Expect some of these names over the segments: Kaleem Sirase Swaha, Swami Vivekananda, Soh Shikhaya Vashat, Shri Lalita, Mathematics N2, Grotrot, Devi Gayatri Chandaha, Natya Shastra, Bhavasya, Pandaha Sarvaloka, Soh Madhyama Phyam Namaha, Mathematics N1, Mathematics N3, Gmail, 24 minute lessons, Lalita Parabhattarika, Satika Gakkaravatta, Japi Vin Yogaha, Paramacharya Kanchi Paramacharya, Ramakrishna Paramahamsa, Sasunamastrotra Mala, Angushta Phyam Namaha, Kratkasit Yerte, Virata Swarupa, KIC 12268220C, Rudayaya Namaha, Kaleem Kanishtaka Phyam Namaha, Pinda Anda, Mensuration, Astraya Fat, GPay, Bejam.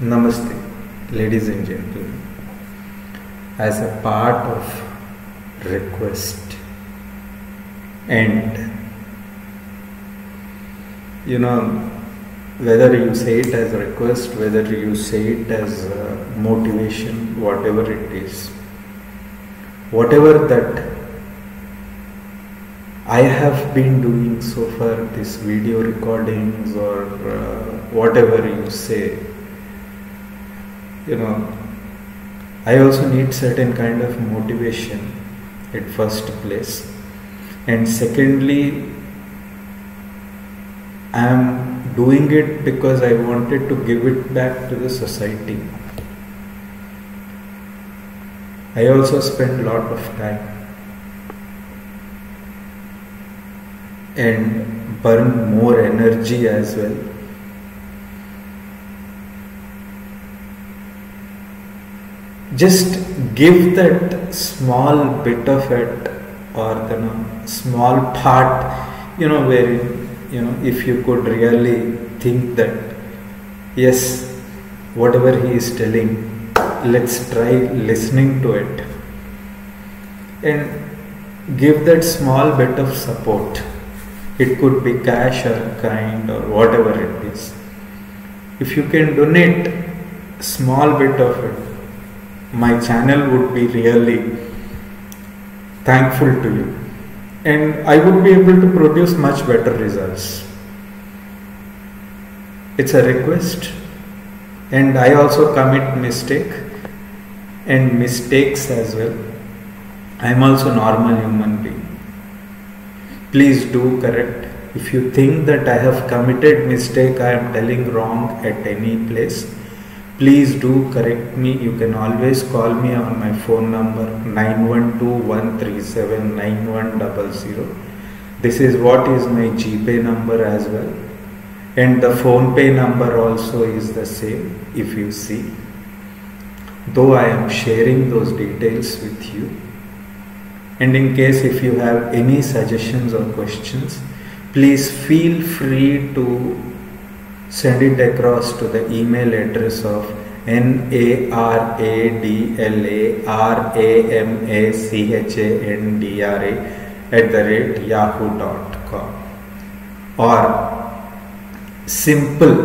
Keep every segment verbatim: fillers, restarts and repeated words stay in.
Namaste, ladies and gentlemen. As a part of request, and you know, whether you say it as a request, whether you say it as a motivation, whatever it is, whatever that I have been doing so far, this video recordings or uh, whatever you say, you know, I also need certain kind of motivation at first place, and secondly, I am doing it because I wanted to give it back to the society. I also spend a lot of time and burn more energy as well. Just give that small bit of it, or the no, small part, you know, where, you know, if you could really think that, yes, whatever he is telling, let's try listening to it and give that small bit of support. It could be cash or kind or whatever it is. If you can donate a small bit of it, my channel would be really thankful to you, and I would be able to produce much better results. It's a request, and I also commit mistake and mistakes as well. I am also a normal human being. Please do correct. If you think that I have committed mistake, I am telling wrong at any place, please do correct me. You can always call me on my phone number nine one two, one three seven, nine one zero zero. This is what is my GPay number as well, and the phone pay number also is the same, if you see, though I am sharing those details with you. And in case if you have any suggestions or questions, please feel free to send it across to the email address of naradlaramachandra at the rate yahoo dot com, or simple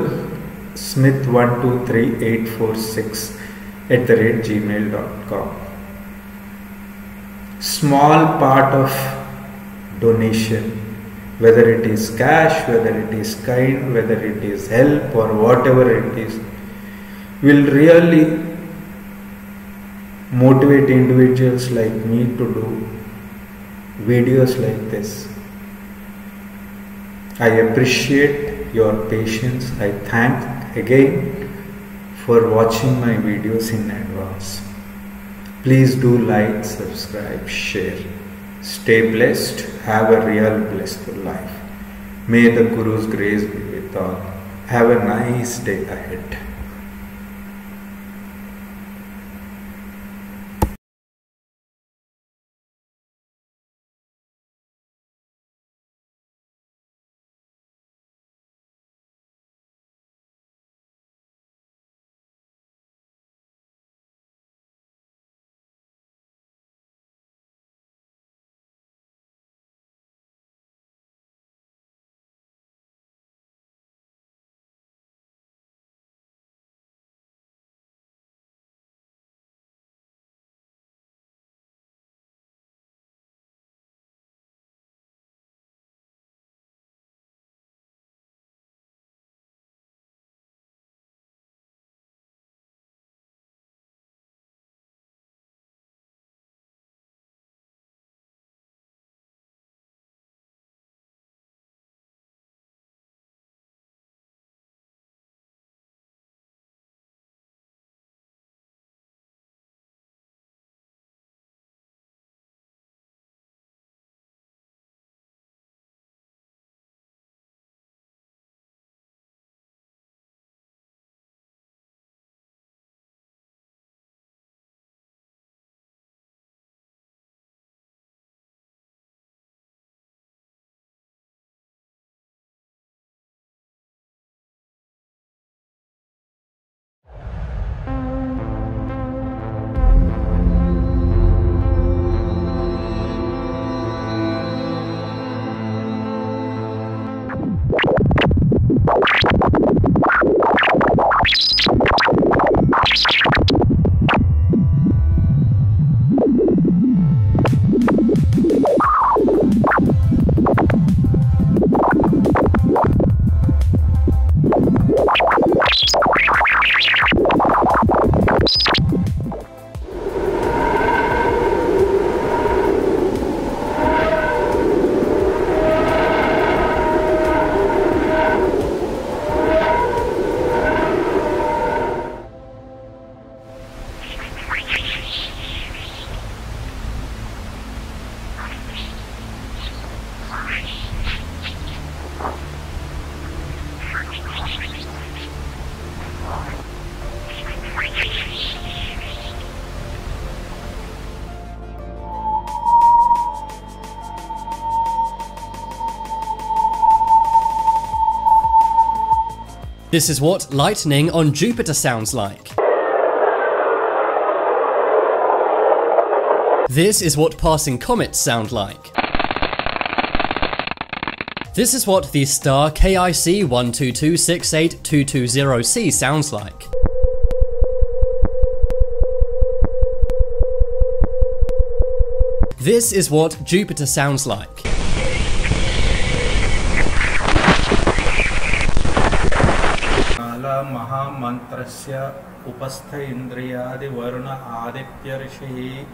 smith one two three eight four six at the rate gmail dot com. Small part of donation, whether it is cash, whether it is kind, whether it is help or whatever it is, will really motivate individuals like me to do videos like this. I appreciate your patience. I thank again for watching my videos in advance. Please do like, subscribe, share. Stay blessed. Have a real blissful life. May the Guru's grace be with all. Have a nice day ahead. This is what lightning on Jupiter sounds like. This is what passing comets sound like. This is what the star K I C one two two six eight two two zero C sounds like. This is what Jupiter sounds like. Mahamantrasya, Upasta Indria, Varuna Adip Yershi,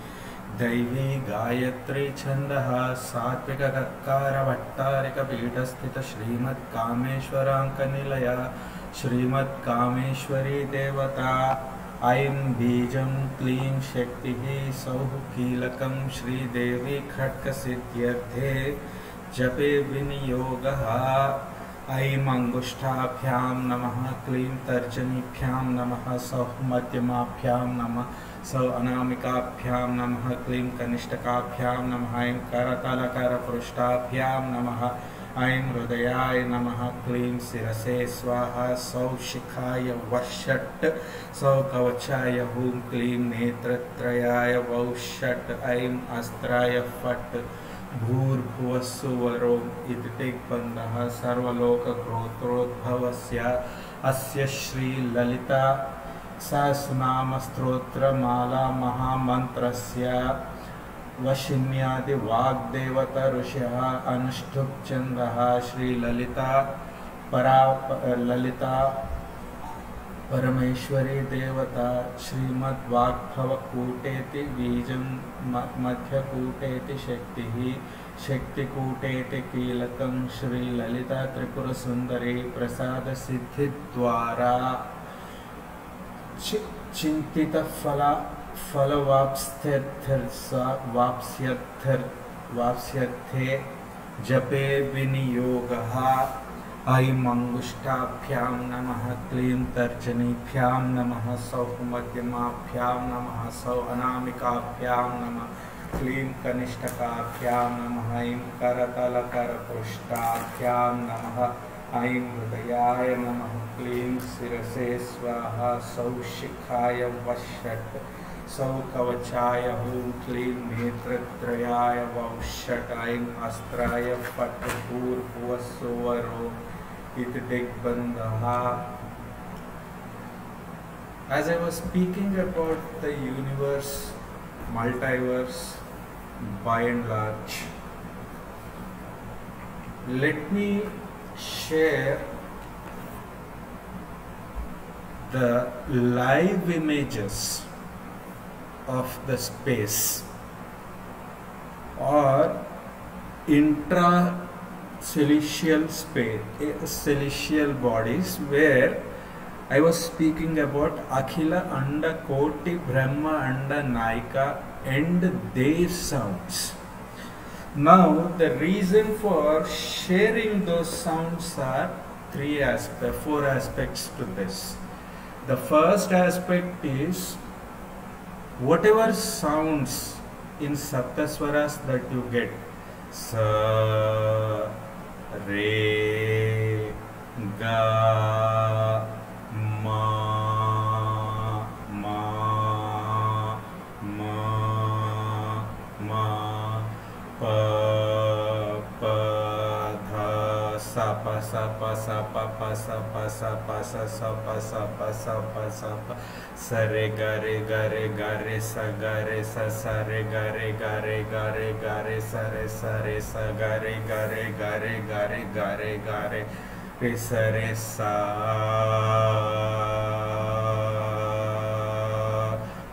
Devi Gayatri Chandaha, Satika Gakkaravatta, Rika Pedas, Shreemat Kameshwarankanilaya, Shreemat Kameshwari Devata, I am Bejam, Kaleem Shakti, Soh Kilakam, Shri Devi, Kratkasit Yerte, Japi Vin Yogaha. I am Angushta Phyam Namaha, Kaleem Tarjani Phyam Namaha, Soh Madhyama Phyam Namaha, Soh Anamika Phyam Namaha, Kaleem Kanishtaka Phyam Namaha, I am Karakalakara Phrushta Phyam Namaha, I am Rudayaya Namaha, Kaleem Sirase Swaha, Soh Shikhaya Vashat, Soh Kavachaya Hum, Kaleem Netratrayaya Vashat, I am Astraya Fat. Bhur, Bhavasya, Varuna Adip, Pandaha Sarvaloka, Grotrot, Bhavasya, Asya Shri Lalita, Sasunamastrotra Mala, Mahamantrasya, Vashinyadi Vagdevata Rushya, Anushtup Chandaha, Shri Lalita, Para Lalita, Parameshwari Devata, Shrimat Vagdhava Kuteti, Vijam Madhya Kuteti, Shakti, Shakti Kuteti, Kilakam, Shri Lalita, Tripura Sundari, Prasada Siddhi Dwara, Chintita Phala, Phala Vapsyathar, Vapsyathe, Jape Vin Yogaha. I am Angushta Phyam Namaha, Kaleem Tarjani Phyam Namaha, Soh Madhyama Phyam Namaha, Soh Anamika Phyam Namaha, Kaleem Kanishtaka Phyam Namaha, I am Karakalakara Phrushta Phyam Namaha, I am Rudayaya Namaha, Kaleem Sirase Swaha, Soh Shikhaya Vashat, Soh Kavachaya Hum, Kaleem Netratrayaya Vashat, I am Astraya Fat, Bhur, Bhavasya, Varuna Adip, Pandaha. As I was speaking about the universe, multiverse, by and large, let me share the live images of the space or intra-celestial space, celestial bodies, where I was speaking about Akhila Anda Koti Brahma Anda Naika and their sounds. Now the reason for sharing those sounds are three aspects, four aspects to this. The first aspect is whatever sounds in Saptaswaras that you get, Sa, Re, Ga, Ma, Ma, Ma, Ma, Pa, Pa, Dha, Sa, Pa, Sa, Pa, Sa, Pa, Pa, Sa, Pa, Sa, Pa, Sa, Sa, Pa, Sa, Pa, Sa, Pa, Sa, Pa, Sa re ga re ga re ga re sa ga re sa sa re ga re ga re ga re ga re sa re sa re sa ga re ga re ga re ga re ga re ga re re sa re sa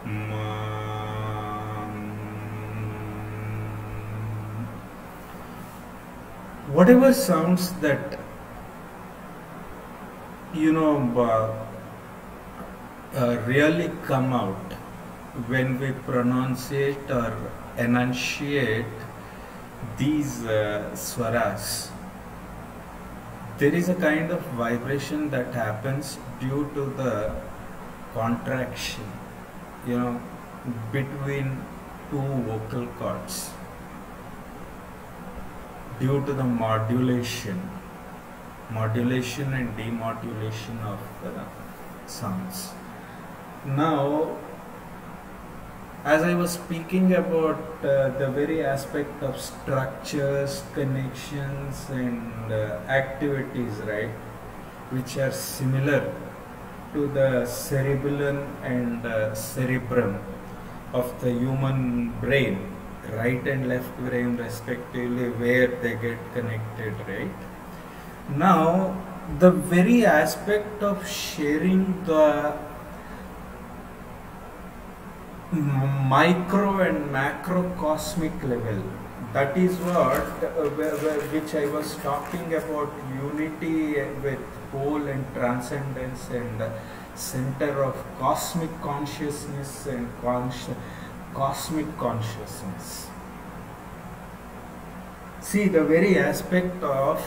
ma. Whatever sounds that you know Uh, really come out when we pronunciate or enunciate these uh, swaras. there is a kind of vibration that happens due to the contraction, you know, between two vocal cords due to the modulation, modulation and demodulation of the sounds. Now, as I was speaking about uh, the very aspect of structures, connections and uh, activities, right, which are similar to the cerebellum and uh, cerebrum of the human brain, right and left brain respectively, where they get connected, right? Now, the very aspect of sharing the micro and macrocosmic level, that is what which I was talking about, unity with whole and transcendence and center of cosmic consciousness and consci cosmic consciousness. See, the very aspect of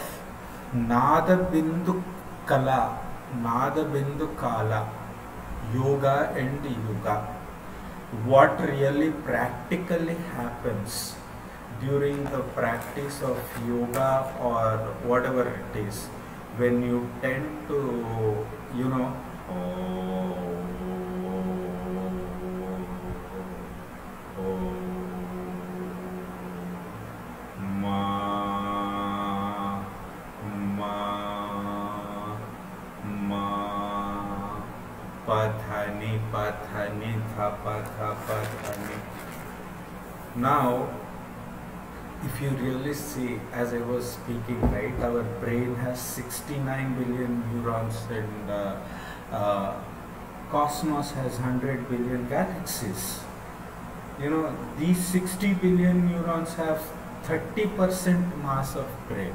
Nada Bindu Kala, Nada Bindu Kala, yoga and yoga. What really practically happens during the practice of yoga or whatever it is, when you tend to, you know, oh, oh, ma, ma, ma, pathani, pathani, now, if you really see, as I was speaking, right, our brain has sixty-nine billion neurons and uh, uh, cosmos has one hundred billion galaxies. You know, these sixty billion neurons have thirty percent mass of brain.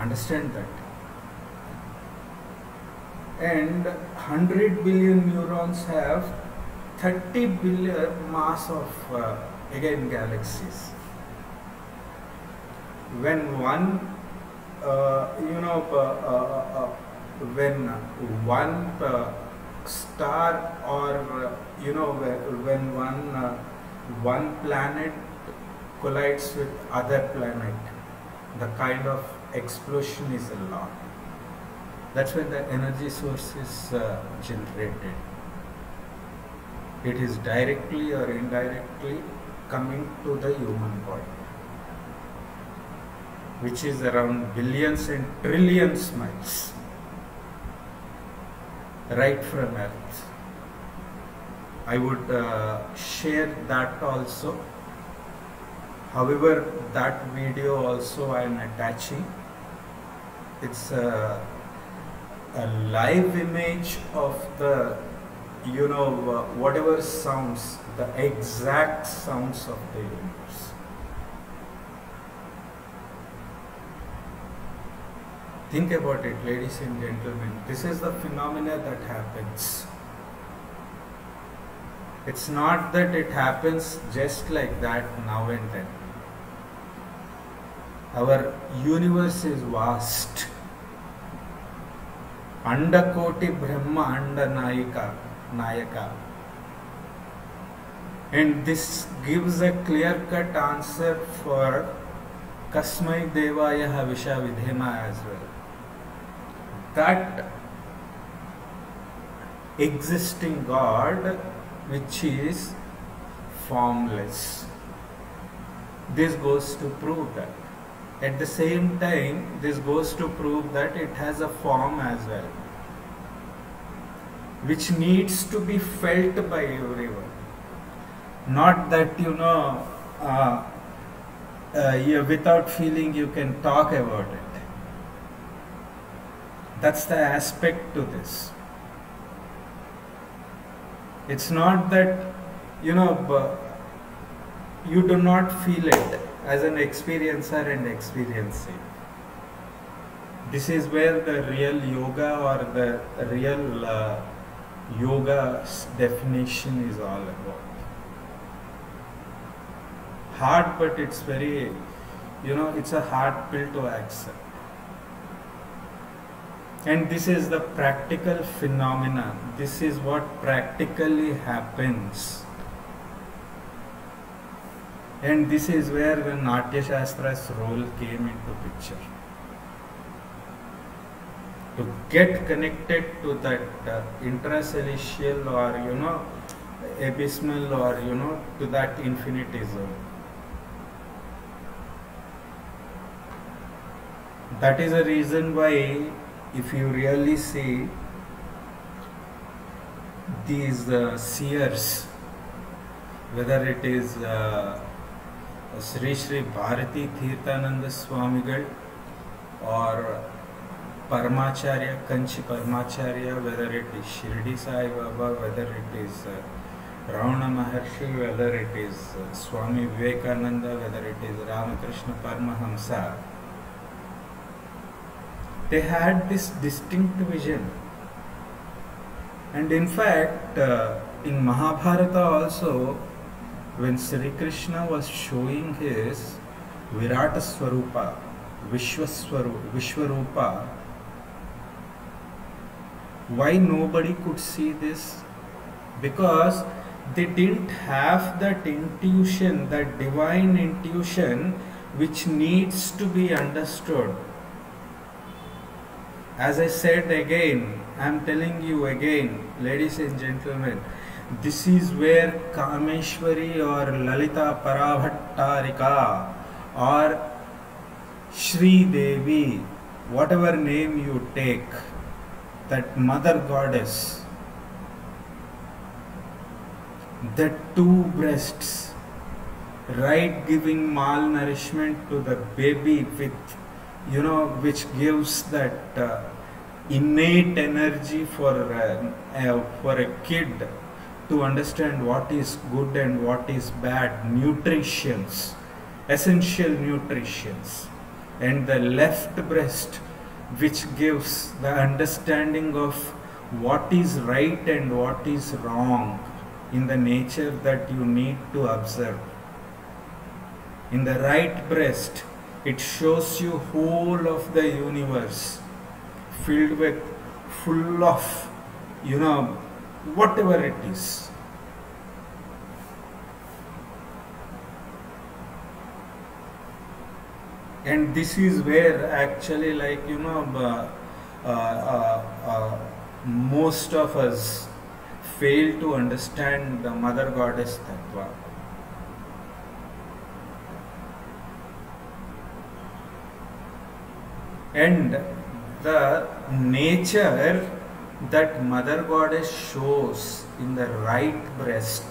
Understand that. And one hundred billion neurons have thirty billion mass of uh, again galaxies. When one uh, you know uh, uh, uh, when one uh, star or uh, you know when one uh, one planet collides with other planet, the kind of explosion is a lot. That's when the energy source is uh, generated. It is directly or indirectly coming to the human body, which is around billions and trillions miles, right from Earth. I would uh, share that also. However, that video also I am attaching. It's uh, a live image of the, you know, uh, whatever sounds, the exact sounds of the universe. Think about it, ladies and gentlemen. This is the phenomena that happens. It's not that it happens just like that now and then. Our universe is vast. Andakoti Brahma Anda Nayaka Nayaka. And this gives a clear-cut answer for Kasmai Devaya Havisha Vidhema as well. That existing God which is formless. This goes to prove that. At the same time, this goes to prove that it has a form as well, which needs to be felt by everyone. Not that, you know, uh, uh, yeah, without feeling you can talk about it. That's the aspect to this. It's not that, you know, you do not feel it as an experiencer and experiencing. This is where the real yoga or the real uh, yoga's definition is all about. Hard, but it's very, you know, it's a hard pill to accept. And this is the practical phenomena. This is what practically happens. And this is where the Natya Shastra's role came into picture. To get connected to that uh, intracelestial or, you know, abysmal or, you know, to that infinitism. That is the reason why, if you really see these uh, seers, whether it is uh, Sri Sri Bharati Tirthananda Swamigal or Paramacharya, Kanchi Paramacharya, whether it is Shirdi Sai Baba, whether it is uh, Ravana Maharshi, whether it is uh, Swami Vivekananda, whether it is Ramakrishna Paramahamsa, they had this distinct vision. And in fact, uh, in Mahabharata also, when Sri Krishna was showing his Virata Swarupa, Vishwaswarupa, Vishwarupa, why nobody could see this? Because they didn't have that intuition, that divine intuition which needs to be understood. As I said again, I am telling you again, ladies and gentlemen, this is where Kameshwari or Lalita Parabhattarika or Shri Devi, whatever name you take, that mother goddess, the two breasts, right, giving malnourishment to the baby with, you know, which gives that uh, innate energy for uh, uh, for a kid to understand what is good and what is bad, nutritions, essential nutritions, and the left breast which gives the understanding of what is right and what is wrong in the nature that you need to observe. In the right breast, it shows you whole of the universe filled with, full of, you know, whatever it is. And this is where actually, like, you know, uh, uh, uh, uh, most of us fail to understand the Mother Goddess Tattva. And the nature that Mother Goddess shows in the right breast,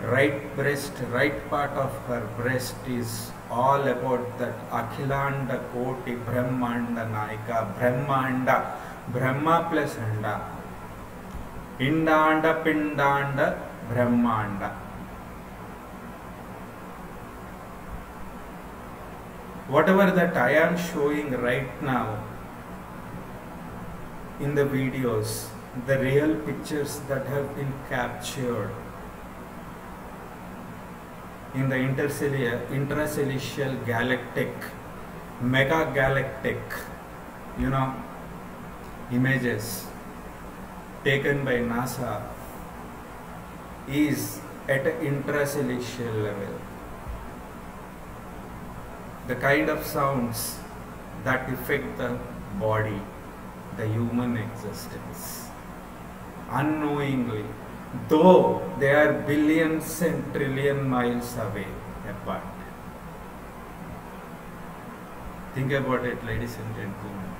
right breast, right part of her breast is all about that Akhilanda Koti Brahmanda Naika, Brahmanda, Brahma plus Anda, Indanda, Pindanda, Brahmanda. Whatever that I am showing right now in the videos, the real pictures that have been captured in the intercellular, intracelestial galactic, mega galactic, you know, images taken by NASA is at an intracelestial level. The kind of sounds that affect the body, the human existence, unknowingly, though they are billions and trillion miles away apart. Think about it, ladies and gentlemen.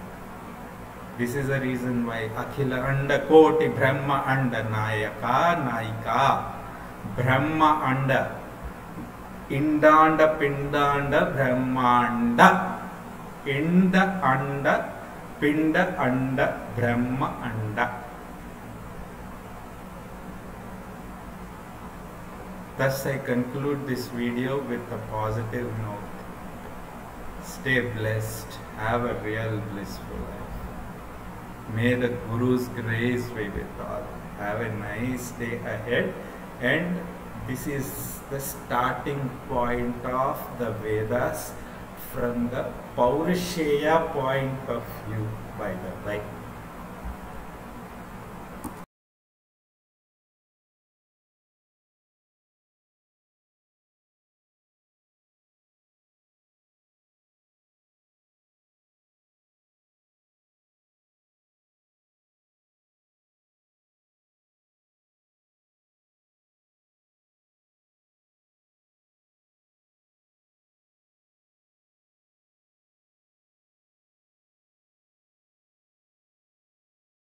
This is the reason why Akhila Anda Koti Brahma Anda Nayaka Naika Brahma Anda Indanda, Pindanda, Brahmanda, Inda, Anda, Pinda, Anda, Brahma, Anda. Thus I conclude this video with a positive note. Stay blessed, have a real blissful life. May the Guru's grace be with all. Have a nice day ahead, and this is the starting point of the Vedas from the Paurishaya point of view, by the like